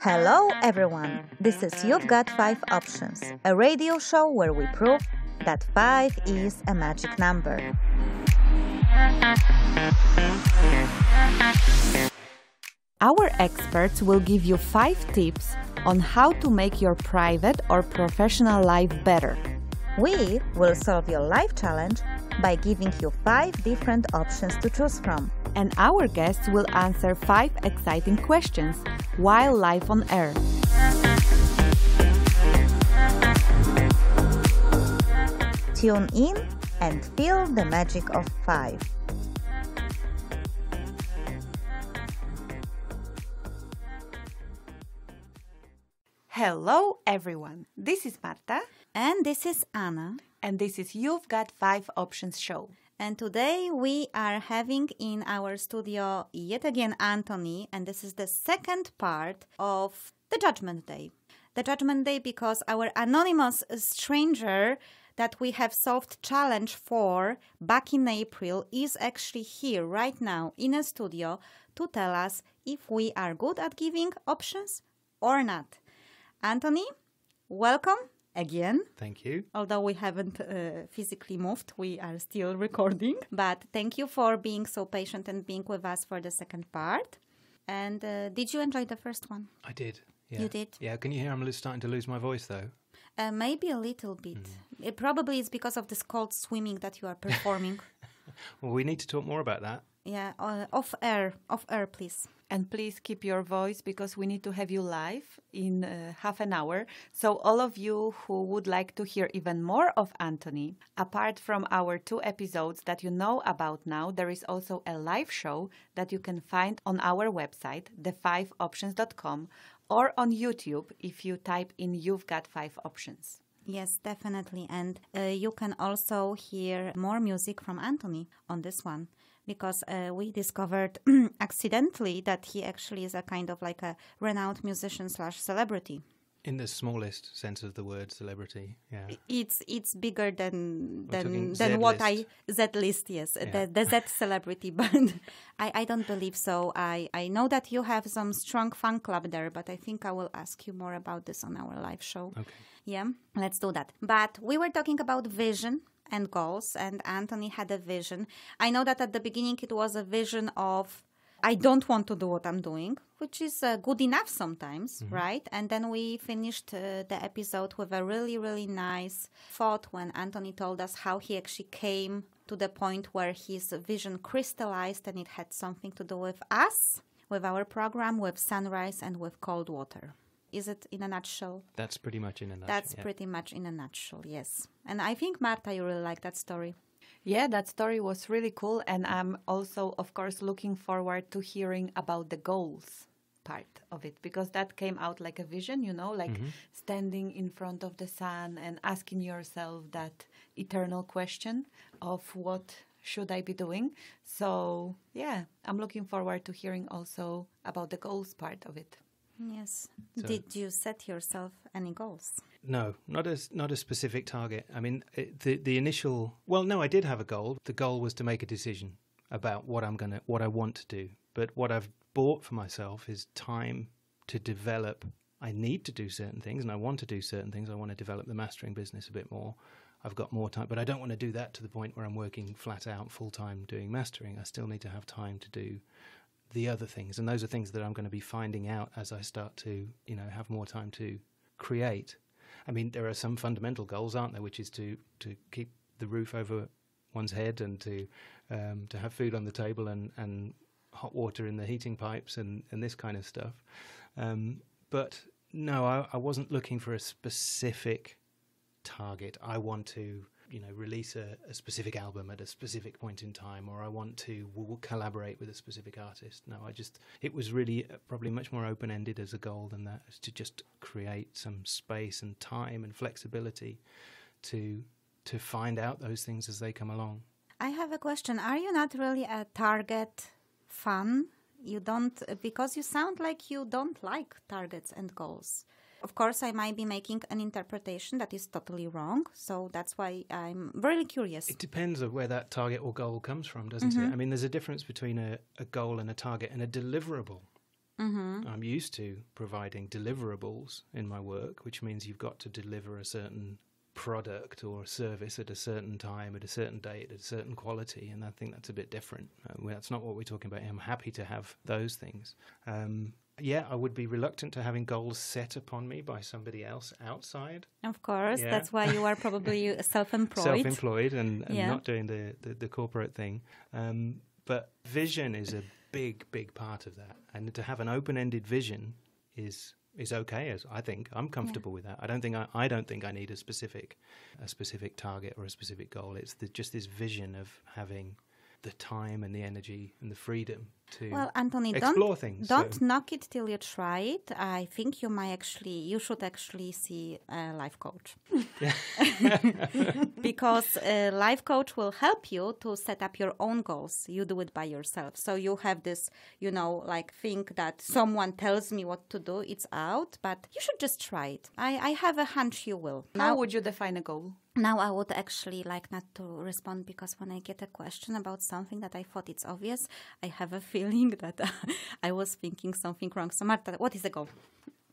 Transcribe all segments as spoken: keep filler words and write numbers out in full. Hello everyone, this is You've Got five Options, a radio show where we prove that five is a magic number. Our experts will give you five tips on how to make your private or professional life better. We will solve your life challenge by giving you five different options to choose from. And our guests will answer five exciting questions while live on air. Tune in and feel the magic of five. Hello everyone, this is Marta. And this is Anna. And this is You've Got five Options show. And today we are having in our studio yet again Anthony, and this is the second part of the Judgment Day. The Judgment Day because our anonymous stranger that we have solved challenge for back in April is actually here right now in a studio to tell us if we are good at giving options or not. Anthony, welcome again. Thank you. Although we haven't uh, physically moved, we are still recording. But thank you for being so patient and being with us for the second part. And uh, did you enjoy the first one? I did. Yeah. You did? Yeah. Can you hear I'm starting to lose my voice, though? Uh, maybe a little bit. Mm. It probably is because of this cold swimming that you are performing. Well, we need to talk more about that. Yeah, uh, off air, off air, please. And please keep your voice because we need to have you live in uh, half an hour. So all of you who would like to hear even more of Anthony, apart from our two episodes that you know about now, there is also a live show that you can find on our website, the five options dot com, or on YouTube if you type in You've Got five Options. Yes, definitely. And uh, you can also hear more music from Anthony on this one, because uh, we discovered accidentally that he actually is a kind of like a renowned musician slash celebrity. In the smallest sense of the word, celebrity, yeah. It's it's bigger than than, than what I... Z-list, yes, yeah. the, the Z-celebrity, but I, I don't believe so. I, I know that you have some strong fan club there, but I think I will ask you more about this on our live show. Okay. Yeah, let's do that. But we were talking about vision and goals, and Anthony had a vision. I know that at the beginning it was a vision of I don't want to do what I'm doing, which is uh, good enough sometimes, mm-hmm. right? And then we finished uh, the episode with a really, really nice thought when Anthony told us how he actually came to the point where his vision crystallized, and it had something to do with us, with our program, with sunrise and with cold water. Is it in a nutshell? That's pretty much in a nutshell. That's yeah. pretty much in a nutshell, yes. And I think, Marta, you really like that story. Yeah, that story was really cool. And I'm also, of course, looking forward to hearing about the goals part of it, because that came out like a vision, you know, like mm-hmm. standing in front of the sun and asking yourself that eternal question of what should I be doing? So, yeah, I'm looking forward to hearing also about the goals part of it. Yes. So, did you set yourself any goals? No, not a, not a specific target. I mean, it, the, the initial... Well, no, I did have a goal. The goal was to make a decision about what I'm gonna, what I want to do. But what I've bought for myself is time to develop. I need to do certain things and I want to do certain things. I want to develop the mastering business a bit more. I've got more time, but I don't want to do that to the point where I'm working flat out full-time doing mastering. I still need to have time to do the other things, and those are things that I'm going to be finding out as I start to, you know, have more time to create. I mean, there are some fundamental goals, aren't there, which is to to keep the roof over one's head and to um, to have food on the table and and hot water in the heating pipes and and this kind of stuff. Um, but no, I, I wasn't looking for a specific target. I want to, you know, release a, a specific album at a specific point in time, or I want to w collaborate with a specific artist. No, I just, it was really probably much more open-ended as a goal than that, is to just create some space and time and flexibility to to find out those things as they come along. I have a question. Are you not really a target fan? You don't, because you sound like you don't like targets and goals. Of course, I might be making an interpretation that is totally wrong, so that's why I'm really curious. It depends on where that target or goal comes from, doesn't mm-hmm. it? I mean, there's a difference between a, a goal and a target and a deliverable. Mm-hmm. I'm used to providing deliverables in my work, which means you've got to deliver a certain product or a service at a certain time, at a certain date, at a certain quality, and I think that's a bit different. Uh, that's not what we're talking about. I'm happy to have those things. Um, yeah, I would be reluctant to having goals set upon me by somebody else outside. Of course, yeah. That's why you are probably self-employed. Self-employed and, and yeah. not doing the, the, the corporate thing. Um, but vision is a big, big part of that, and to have an open-ended vision is... is okay, as I think I'm comfortable yeah. with that. I don't think I, I don't think I need a specific, a specific target or a specific goal. It's the, just this vision of having the time and the energy and the freedom to well, Anthony, explore don't, things. Don't so. knock it till you try it. I think you might actually, you should actually see a life coach, because a life coach will help you to set up your own goals. You do it by yourself, so you have this, you know, like think that someone tells me what to do. It's out, but you should just try it. I, I have a hunch you will. Now, how would you define a goal? Now I would actually like not to respond, because when I get a question about something that I thought it's obvious, I have a feeling that uh, I was thinking something wrong. So Marta, what is the goal?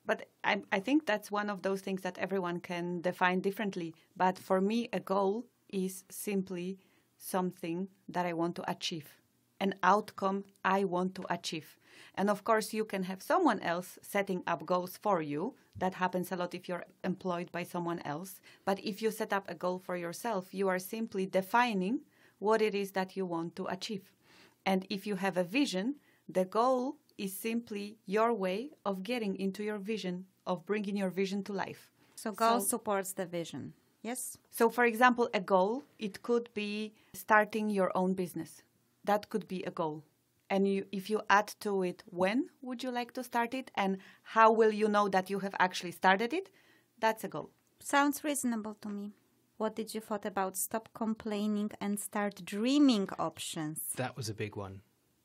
But I, I think that's one of those things that everyone can define differently. But for me, a goal is simply something that I want to achieve, an outcome I want to achieve. And of course, you can have someone else setting up goals for you. That happens a lot if you're employed by someone else. But if you set up a goal for yourself, you are simply defining what it is that you want to achieve. And if you have a vision, the goal is simply your way of getting into your vision, of bringing your vision to life. So goal so, supports the vision, yes? So for example, a goal, it could be starting your own business. That could be a goal. And you, if you add to it, when would you like to start it? And how will you know that you have actually started it? That's a goal. Sounds reasonable to me. What did you thought about stop complaining and start dreaming options? That was a big one.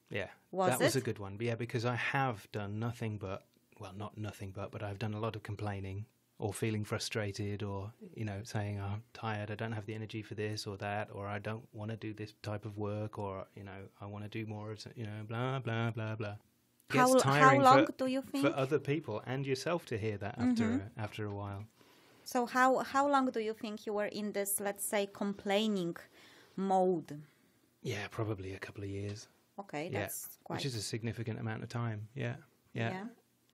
Yeah. Was that it? was a good one. Yeah, because I have done nothing but, well, not nothing but, but I've done a lot of complaining or feeling frustrated or, you know, saying, oh, I'm tired, I don't have the energy for this or that, or I don't want to do this type of work, or, you know, I want to do more, you know, blah, blah, blah, blah. It how, gets tiring how long for, do you think? for other people and yourself to hear that after, mm-hmm. after a while. So how, how long do you think you were in this, let's say, complaining mode? Yeah, probably a couple of years. Okay, yeah. that's quite... Which is a significant amount of time, yeah, yeah. yeah.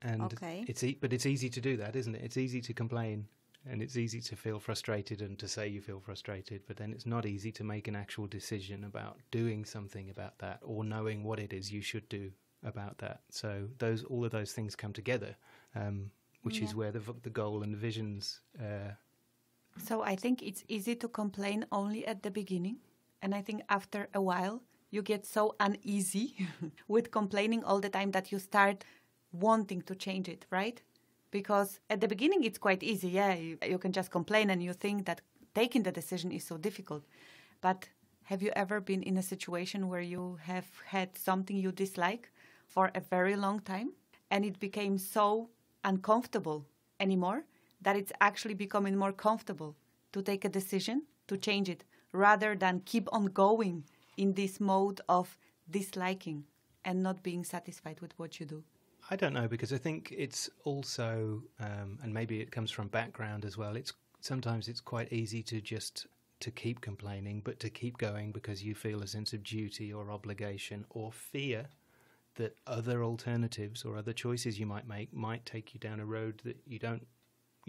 And okay. it's e but it's easy to do that, isn't it? It's easy to complain, and it's easy to feel frustrated and to say you feel frustrated, but then it's not easy to make an actual decision about doing something about that or knowing what it is you should do about that. So those all of those things come together, um, which yeah. is where the, the goal and the visions... Uh, so I think it's easy to complain only at the beginning, and I think after a while you get so uneasy with complaining all the time that you start... wanting to change it, right? Because at the beginning it's quite easy, yeah, you, you can just complain and you think that taking the decision is so difficult. But have you ever been in a situation where you have had something you dislike for a very long time and it became so uncomfortable anymore that it's actually becoming more comfortable to take a decision to change it rather than keep on going in this mode of disliking and not being satisfied with what you do? I don't know, because I think it's also, um, and maybe it comes from background as well, it's sometimes it's quite easy to just to keep complaining, but to keep going because you feel a sense of duty or obligation or fear that other alternatives or other choices you might make might take you down a road that you don't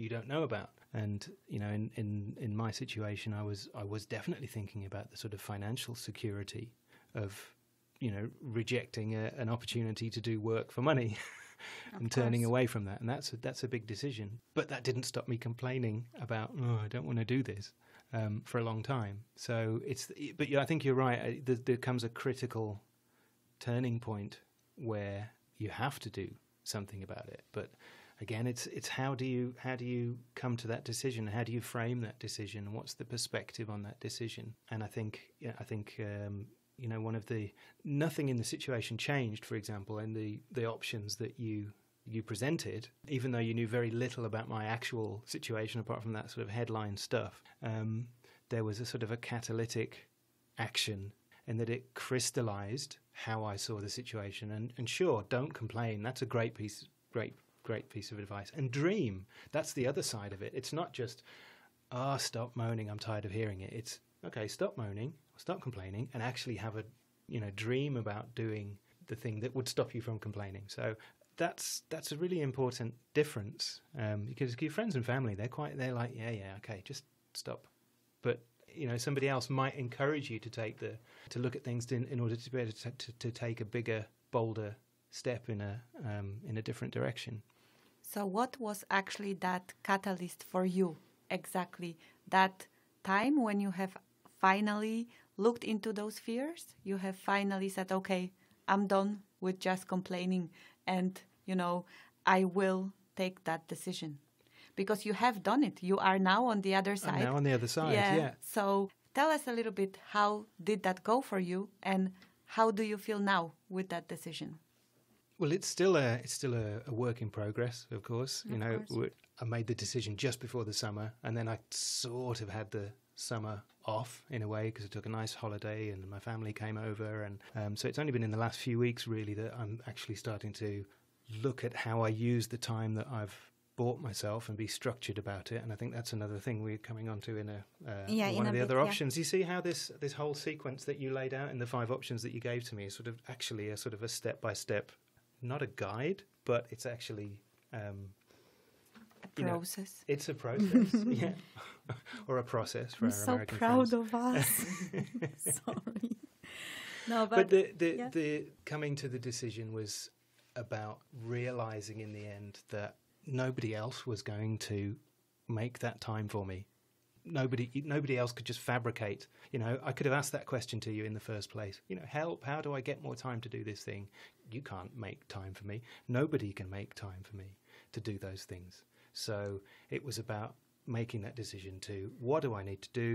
you don't know about. And, you know, in, in, in my situation, I was I was definitely thinking about the sort of financial security of... you know, rejecting a, an opportunity to do work for money and turning away from that. And that's a, that's a big decision. But that didn't stop me complaining about, oh, I don't want to do this um, for a long time. So it's, but yeah, I think you're right. There, there comes a critical turning point where you have to do something about it. But again, it's, it's how do you, how do you come to that decision? How do you frame that decision? What's the perspective on that decision? And I think, yeah, I think, um, you know, one of the nothing in the situation changed, for example, and the the options that you you presented, even though you knew very little about my actual situation apart from that sort of headline stuff, um, there was a sort of a catalytic action in that it crystallized how I saw the situation. And, and sure, don't complain. That's a great piece, great, great piece of advice. And dream. That's the other side of it. It's not just, ah, oh, stop moaning, I'm tired of hearing it. It's, okay, stop moaning, stop complaining, and actually have a, you know, dream about doing the thing that would stop you from complaining. So that's that's a really important difference, um, because your friends and family, they're quite, they're like, yeah, yeah, okay, just stop. But, you know, somebody else might encourage you to take the, to look at things to, in order to be able to, to, to take a bigger, bolder step in a, um, in a different direction. So what was actually that catalyst for you exactly? That time when you have finally looked into those fears, you have finally said, okay, I'm done with just complaining and, you know, I will take that decision. Because you have done it. You are now on the other side. I'm now on the other side, yeah. yeah. So tell us a little bit, how did that go for you and how do you feel now with that decision? Well, it's still a, it's still a, a work in progress, of course. You know, I made the decision just before the summer and then I sort of had the summer off in a way because I took a nice holiday and my family came over. And um, so it's only been in the last few weeks really that I'm actually starting to look at how I use the time that I've bought myself and be structured about it. And I think that's another thing we're coming on to in a uh, yeah, one in of the bit, other options. Yeah. You see how this this whole sequence that you laid out in the five options that you gave to me is sort of actually a sort of a step-by-step, not a guide, but it's actually... Um, A process. You know, it's a process, yeah, or a process for I'm our so American friends. So proud of us. Sorry. No, but, but the the, yeah. the coming to the decision was about realizing in the end that nobody else was going to make that time for me. Nobody, nobody else could just fabricate. You know, I could have asked that question to you in the first place. You know, help, how do I get more time to do this thing? You can't make time for me. Nobody can make time for me to do those things. So it was about making that decision to, what do I need to do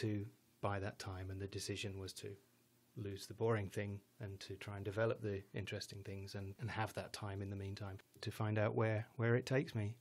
to buy that time? And the decision was to lose the boring thing and to try and develop the interesting things and, and have that time in the meantime to find out where, where it takes me.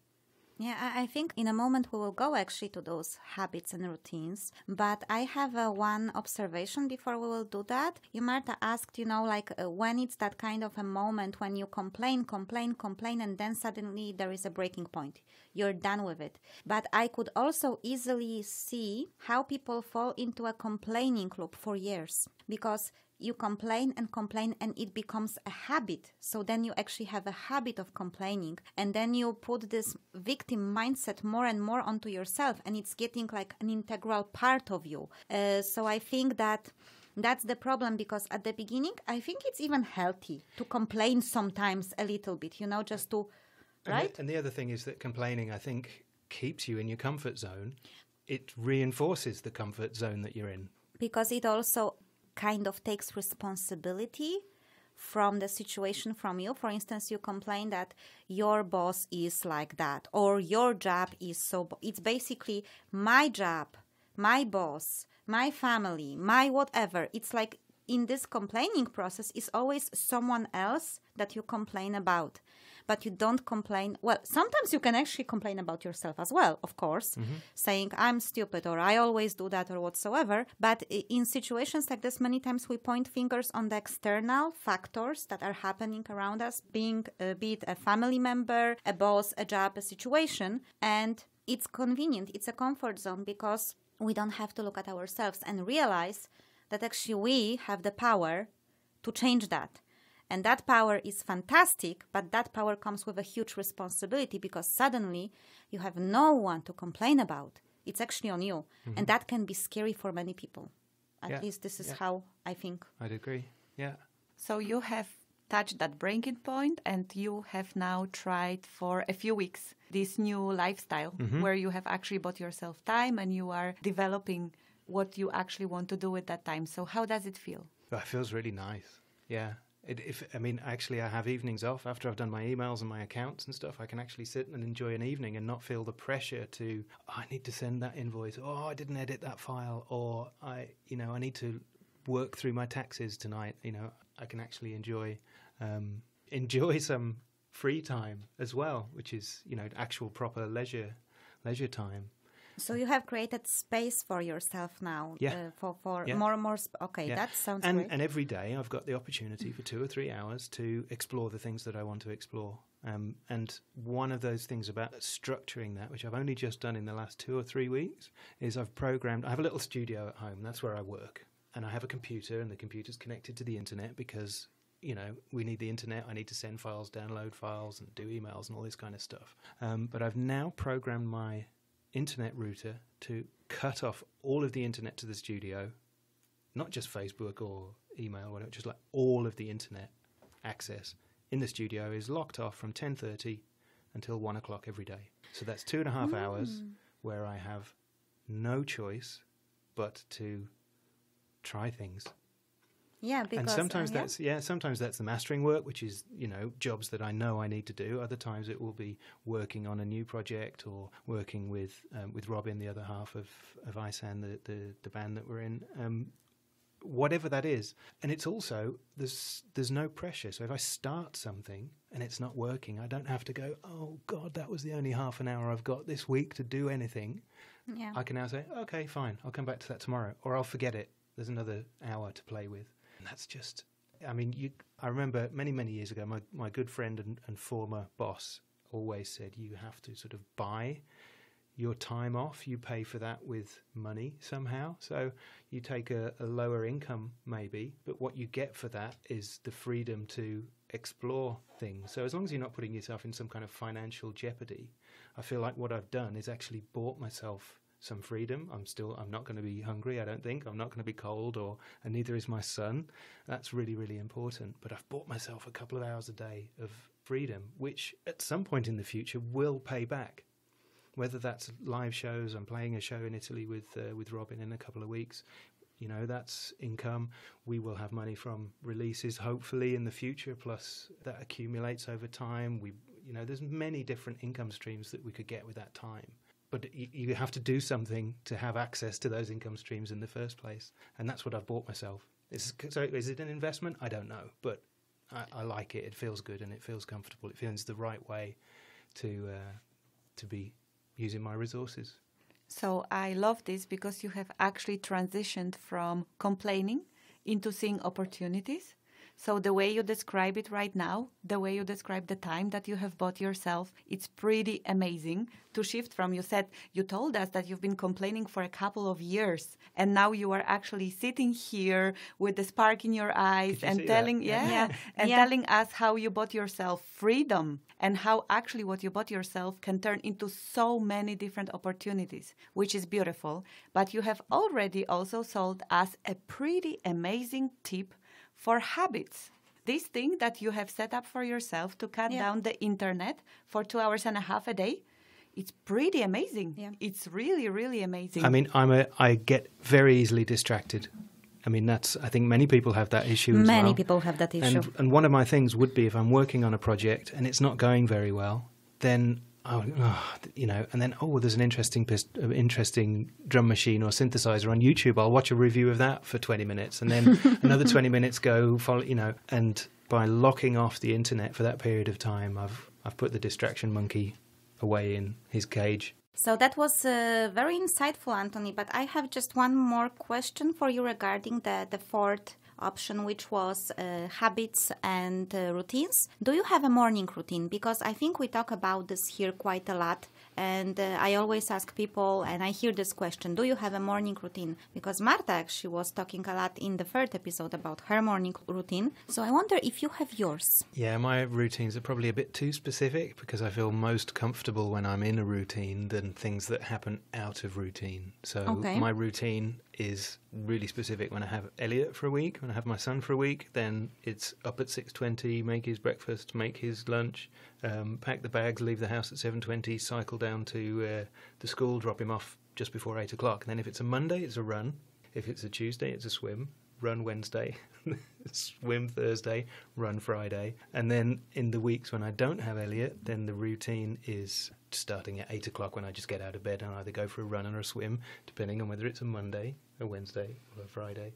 Yeah, I think in a moment we will go actually to those habits and routines. But I have uh, one observation before we will do that. You, Marta, asked, you know, like uh, when it's that kind of a moment when you complain, complain, complain, and then suddenly there is a breaking point. You're done with it. But I could also easily see how people fall into a complaining loop for years, because you complain and complain and it becomes a habit. So then you actually have a habit of complaining, and then you put this victim mindset more and more onto yourself, and it's getting like an integral part of you. Uh, so I think that that's the problem, because at the beginning, I think it's even healthy to complain sometimes a little bit, you know, just to, and right? The, and the other thing is that complaining, I think, keeps you in your comfort zone. It reinforces the comfort zone that you're in. Because it also... kind of takes responsibility from the situation from you. For instance, you complain that your boss is like that, or your job is so... Bo it's basically my job, my boss, my family, my whatever. It's like in this complaining process is always someone else that you complain about. But you don't complain... Well, sometimes you can actually complain about yourself as well, of course, mm-hmm. saying I'm stupid or I always do that or whatsoever. But in situations like this, many times we point fingers on the external factors that are happening around us, being uh, be it a family member, a boss, a job, a situation. And it's convenient. It's a comfort zone, because we don't have to look at ourselves and realize that actually we have the power to change that. And that power is fantastic, but that power comes with a huge responsibility, because suddenly you have no one to complain about. It's actually on you. Mm-hmm. And that can be scary for many people. At yeah. least this is yeah. how I think. I'd agree. Yeah. So you have touched that breaking point, and you have now tried for a few weeks this new lifestyle mm-hmm. where you have actually bought yourself time and you are developing what you actually want to do with that time. So how does it feel? Well, it feels really nice. Yeah. It, if, I mean, actually, I have evenings off. After I've done my emails and my accounts and stuff, I can actually sit and enjoy an evening and not feel the pressure to, oh, I need to send that invoice, or oh, I didn't edit that file, or I, you know, I need to work through my taxes tonight. You know, I can actually enjoy um, enjoy some free time as well, which is, you know, actual proper leisure leisure time. So you have created space for yourself now, yeah. uh, for, for yeah. more and more. Sp okay, yeah. that sounds and, great. And every day I've got the opportunity for two or three hours to explore the things that I want to explore. Um, and one of those things about structuring that, which I've only just done in the last two or three weeks, is I've programmed, I have a little studio at home, that's where I work. And I have a computer, and the computer's connected to the internet because, you know, we need the internet. I need to send files, download files, and do emails and all this kind of stuff. Um, but I've now programmed my internet router to cut off all of the internet to the studio, not just Facebook or email, whatever, just like all of the internet access in the studio is locked off from ten thirty until one o'clock every day. So that's two and a half mm. hours where I have no choice but to try things. Yeah, because, and sometimes uh, yeah. that's yeah, sometimes that's the mastering work, which is, you know, jobs that I know I need to do. Other times it will be working on a new project or working with um, with Robin, the other half of of ISAN, the, the the band that we're in. Um, whatever that is, and it's also there's there's no pressure. So if I start something and it's not working, I don't have to go, oh God, that was the only half an hour I've got this week to do anything. Yeah, I can now say, okay, fine, I'll come back to that tomorrow, or I'll forget it. There's another hour to play with. That's just, I mean, you, I remember many, many years ago, my, my good friend and, and former boss always said, you have to sort of buy your time off. You pay for that with money somehow. So you take a, a lower income maybe, but what you get for that is the freedom to explore things. So as long as you're not putting yourself in some kind of financial jeopardy, I feel like what I've done is actually bought myself some freedom. I'm still, I'm not going to be hungry, I don't think. I'm not going to be cold, or, and neither is my son. That's really, really important. But I've bought myself a couple of hours a day of freedom, which at some point in the future will pay back. Whether that's live shows, I'm playing a show in Italy with, uh, with Robin in a couple of weeks. You know, that's income. We will have money from releases, hopefully, in the future. Plus that accumulates over time. We, you know, there's many different income streams that we could get with that time. But you have to do something to have access to those income streams in the first place. And that's what I've bought myself. It's, so is it an investment? I don't know. But I, I like it. It feels good and it feels comfortable. It feels the right way to, uh, to be using my resources. So I love this because you have actually transitioned from complaining into seeing opportunities. So the way you describe it right now, the way you describe the time that you have bought yourself, it's pretty amazing to shift from. You said, you told us that you've been complaining for a couple of years, and now you are actually sitting here with the spark in your eyes and telling, yeah, yeah, and yeah. telling us how you bought yourself freedom and how actually what you bought yourself can turn into so many different opportunities, which is beautiful. But you have already also sold us a pretty amazing tip for habits, this thing that you have set up for yourself to cut yeah. down the internet for two hours and a half a day. It's pretty amazing. Yeah. It's really, really amazing. I mean, I'm a, I get very easily distracted. I mean, that's, I think many people have that issue as well. Many people have that issue. And, and one of my things would be if I'm working on a project and it's not going very well, then Oh, oh, you know, and then, oh, there's an interesting uh, interesting drum machine or synthesizer on YouTube. I'll watch a review of that for twenty minutes, and then another twenty minutes go, follow, you know. And by locking off the internet for that period of time, I've, I've put the distraction monkey away in his cage. So that was uh, very insightful, Anthony, but I have just one more question for you regarding the, the fourth option, which was uh, habits and uh, routines. Do you have a morning routine? Because I think we talk about this here quite a lot, and uh, I always ask people, and I hear this question, do you have a morning routine? Because Marta, she was talking a lot in the third episode about her morning routine, so I wonder if you have yours. Yeah, my routines are probably a bit too specific, because I feel most comfortable when I'm in a routine than things that happen out of routine. So okay. my routine is really specific. When I have Elliot for a week, when I have my son for a week, then it's up at six twenty, make his breakfast, make his lunch, um, pack the bags, leave the house at seven twenty, cycle down to uh, the school, drop him off just before eight o'clock. And then if it's a Monday, it's a run. If it's a Tuesday, it's a swim. Run Wednesday, swim Thursday, run Friday. And then in the weeks when I don't have Elliot, then the routine is starting at eight o'clock when I just get out of bed and either go for a run or a swim, depending on whether it's a Monday, a Wednesday or a Friday.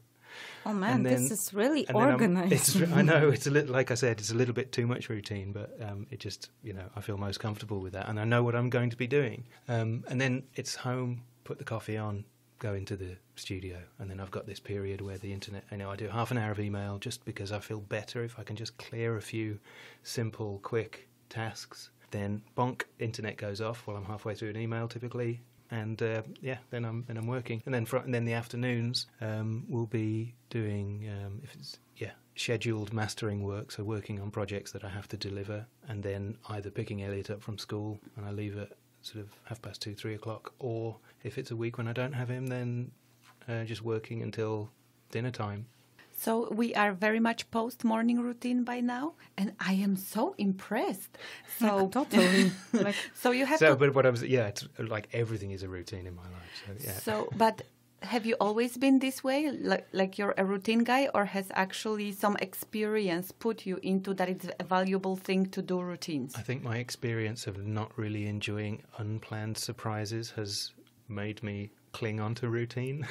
Oh man, then, this is really organized. It's, I know, it's a little, like I said, it's a little bit too much routine, but um, it just, you know, I feel most comfortable with that, and I know what I'm going to be doing. Um, and then it's home, put the coffee on, go into the studio, and then I've got this period where the internet, you know, I do half an hour of email just because I feel better if I can just clear a few simple, quick tasks. Then bonk, internet goes off while I'm halfway through an email typically. And uh, yeah, then I'm then I'm working, and then fr and then the afternoons um, we'll be doing um, if it's yeah scheduled mastering work, so working on projects that I have to deliver, and then either picking Elliot up from school and I leave at sort of half past two, three o'clock, or if it's a week when I don't have him, then uh, just working until dinner time. So we are very much post-morning routine by now, and I am so impressed. So totally. Like, so you have. So, to, but what I was, yeah, it's like everything is a routine in my life. So, yeah. So, but have you always been this way, like like you're a routine guy, or has actually some experience put you into that? It's a valuable thing to do routines. I think my experience of not really enjoying unplanned surprises has made me cling on to routine.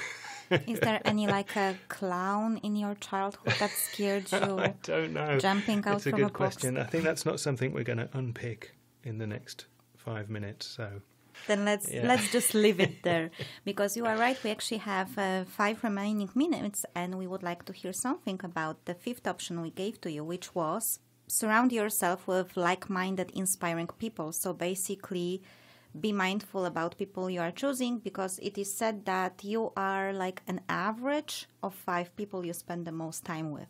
Is there any like a clown in your childhood that scared you? I don't know. Jumping out from a box? It's a good question. I think that's not something we're going to unpick in the next five minutes. So then let's yeah. let's just leave it there, because you are right. We actually have uh, five remaining minutes, and we would like to hear something about the fifth option we gave to you, which was surround yourself with like-minded, inspiring people. So basically, be mindful about people you are choosing, because it is said that you are like an average of five people you spend the most time with.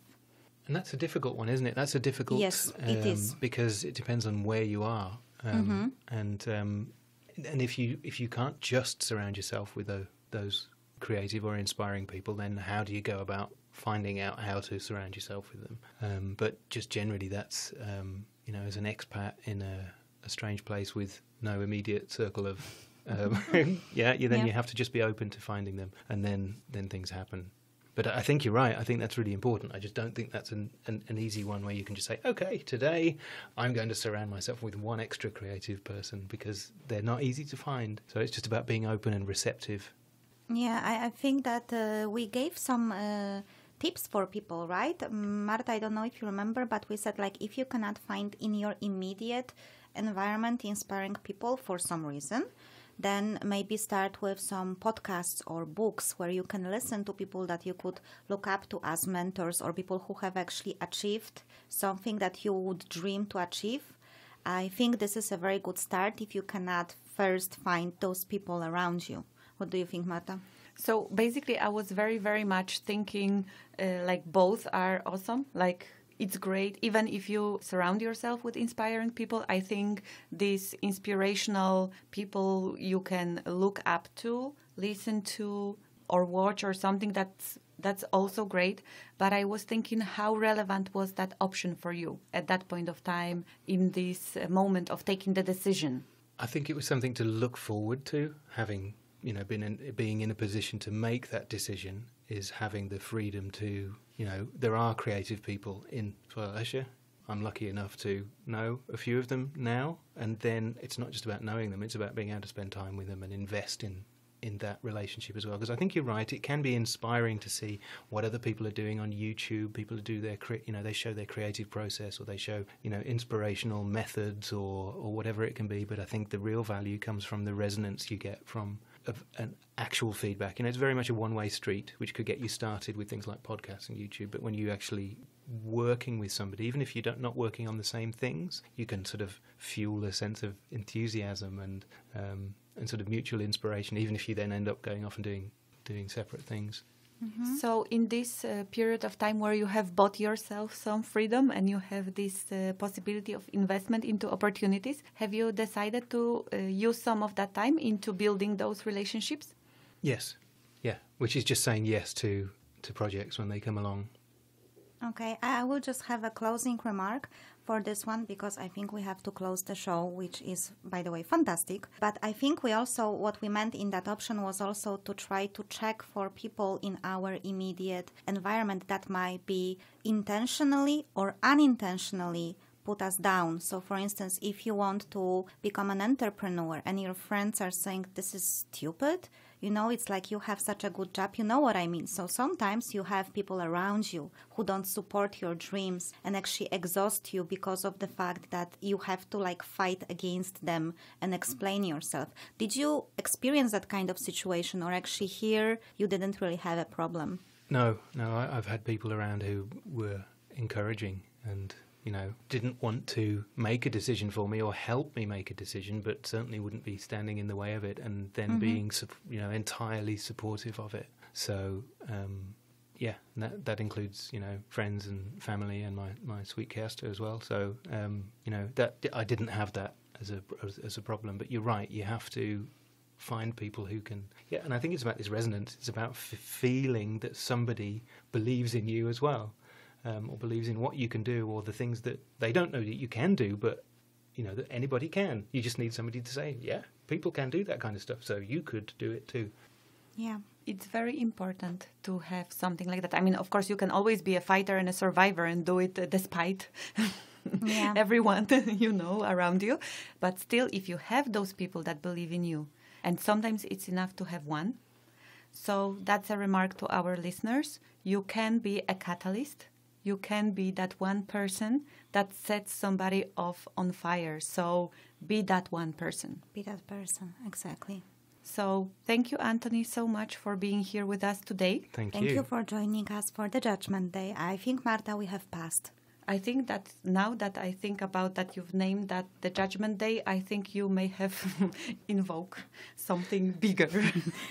And that's a difficult one, isn't it? That's a difficult... Yes, um, it is. Because it depends on where you are. Um, mm-hmm. And um, and if you, if you can't just surround yourself with the, those creative or inspiring people, then how do you go about finding out how to surround yourself with them? Um, but just generally that's, um, you know, as an expat in a, a strange place with no immediate circle of, um, yeah, you, then yeah. you have to just be open to finding them, and then, then things happen. But I think you're right. I think that's really important. I just don't think that's an, an, an easy one where you can just say, okay, today I'm going to surround myself with one extra creative person, because they're not easy to find. So it's just about being open and receptive. Yeah, I, I think that uh, we gave some... Uh tips for people, right? Marta, I don't know if you remember, but we said like if you cannot find in your immediate environment inspiring people for some reason, then maybe start with some podcasts or books where you can listen to people that you could look up to as mentors, or people who have actually achieved something that you would dream to achieve. I think this is a very good start if you cannot first find those people around you. What do you think, Marta? So basically, I was very, very much thinking uh, like both are awesome. Like it's great, even if you surround yourself with inspiring people. I think these inspirational people you can look up to, listen to, or watch, or something, that's that's also great. But I was thinking, how relevant was that option for you at that point of time in this moment of taking the decision? I think it was something to look forward to having. You know, being in, being in a position to make that decision is having the freedom to, you know, there are creative people in Croatia. I'm lucky enough to know a few of them now, and then it's not just about knowing them, it's about being able to spend time with them and invest in, in that relationship as well. Because I think you're right, it can be inspiring to see what other people are doing on YouTube. People do their, you know, they show their creative process, or they show, you know, inspirational methods, or, or whatever it can be. But I think the real value comes from the resonance you get from of an actual feedback. You know, it's very much a one-way street, which could get you started with things like podcasts and YouTube. But when you actually working with somebody, even if you're not working on the same things, you can sort of fuel a sense of enthusiasm and um, and sort of mutual inspiration, even if you then end up going off and doing doing separate things. Mm-hmm. So in this uh, period of time where you have bought yourself some freedom and you have this uh, possibility of investment into opportunities, have you decided to uh, use some of that time into building those relationships? Yes. Yeah. Which is just saying yes to, to projects when they come along. Okay. I will just have a closing remark for this one, because I think we have to close the show, which is, by the way, fantastic. But I think we also, what we meant in that option was also to try to check for people in our immediate environment that might be intentionally or unintentionally put us down. So, for instance, if you want to become an entrepreneur and your friends are saying, this is stupid, you know, it's like you have such a good job, you know what I mean. So sometimes you have people around you who don't support your dreams and actually exhaust you because of the fact that you have to like fight against them and explain yourself. Did you experience that kind of situation, or actually here you didn't really have a problem? No, no, I, I've had people around who were encouraging and, you know, didn't want to make a decision for me or help me make a decision, but certainly wouldn't be standing in the way of it, and then mm-hmm. being, you know, entirely supportive of it. So, um, yeah, that that includes, you know, friends and family and my, my sweet caster as well. So, um, you know, that I didn't have that as a as a problem. But you're right, you have to find people who can, yeah. And I think it's about this resonance. It's about f feeling that somebody believes in you as well. Um, or believes in what you can do, or the things that they don't know that you can do, but you know that anybody can. You just need somebody to say, yeah, people can do that kind of stuff, so you could do it too. Yeah, it's very important to have something like that. I mean, of course, you can always be a fighter and a survivor and do it uh, despite yeah. everyone you know around you. But still, if you have those people that believe in you, and sometimes it's enough to have one. So that's a remark to our listeners. You can be a catalyst. You can be that one person that sets somebody off on fire. So be that one person. Be that person, exactly. So thank you, Anthony, so much for being here with us today. Thank you. Thank you for joining us for the Judgment Day. I think, Marta, we have passed. I think that now that I think about that, you've named that the Judgment Day, I think you may have invoked something bigger.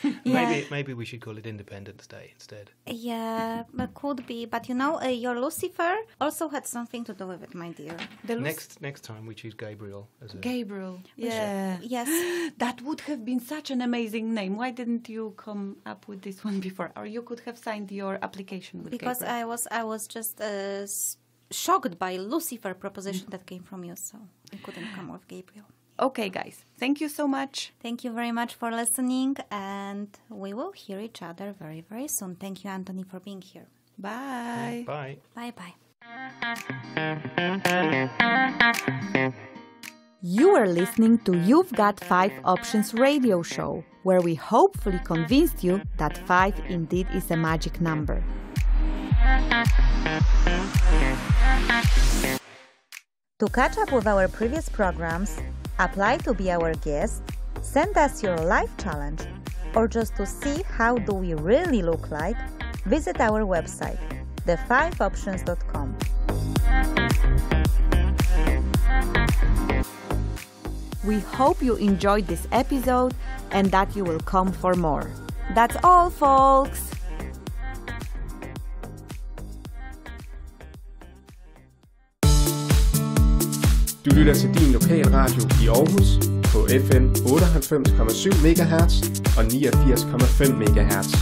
Yeah. Maybe maybe we should call it Independence Day instead. Yeah, could be. But you know, uh, your Lucifer also had something to do with it, my dear. The next next time we choose Gabriel. As a Gabriel. Yeah. Should, yes. That would have been such an amazing name. Why didn't you come up with this one before? Or you could have signed your application with because Gabriel. I was I was just. Uh, shocked by Lucifer proposition that came from you, so I couldn't come with Gabriel. Okay, guys, thank you so much. Thank you very much for listening, and we will hear each other very, very soon. Thank you, Anthony, for being here. Bye. Bye. Bye-bye. You are listening to You've Got five Options radio show, where we hopefully convinced you that five indeed is a magic number. To catch up with our previous programs, apply to be our guest, send us your life challenge, or just to see how do we really look like, visit our website, the five options dot com. We hope you enjoyed this episode and that you will come for more. That's all, folks! Du lytter til din lokalradio i Aarhus på F M otteoghalvfems komma syv megahertz og niogfirs komma fem megahertz.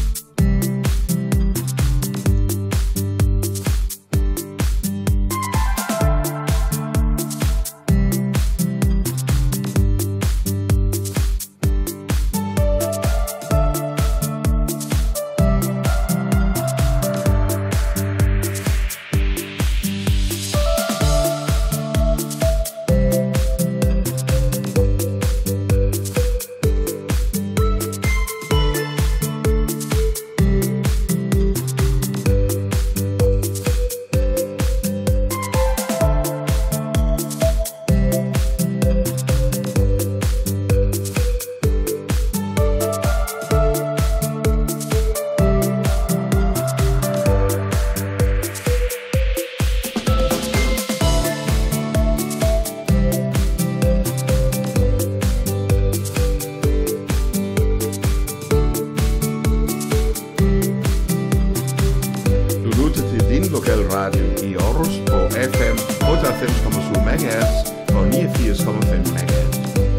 F M otteoghalvfems komma syv megahertz og niogfirs komma fem megahertz.